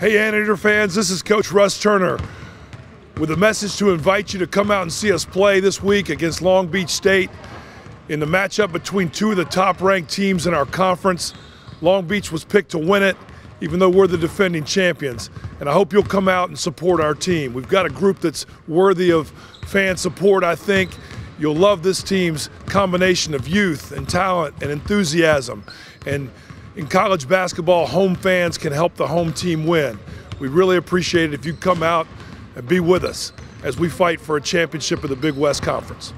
Hey, Anteater fans, this is Coach Russ Turner with a message to invite you to come out and see us play this week against Long Beach State in the matchup between two of the top-ranked teams in our conference. Long Beach was picked to win it, even though we're the defending champions. And I hope you'll come out and support our team. We've got a group that's worthy of fan support, I think. You'll love this team's combination of youth and talent and enthusiasm. And in college basketball, home fans can help the home team win. We really appreciate it if you come out and be with us as we fight for a championship of the Big West Conference.